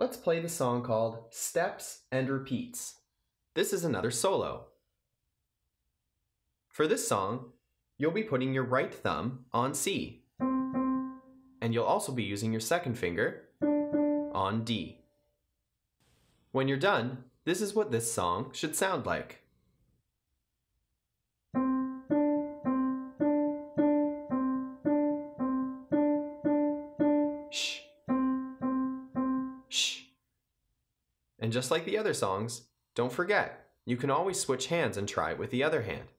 Let's play the song called Steps and Repeats. This is another solo. For this song, you'll be putting your right thumb on C, and you'll also be using your second finger on D. When you're done, this is what this song should sound like. Shh. Shh. And just like the other songs, don't forget, you can always switch hands and try it with the other hand.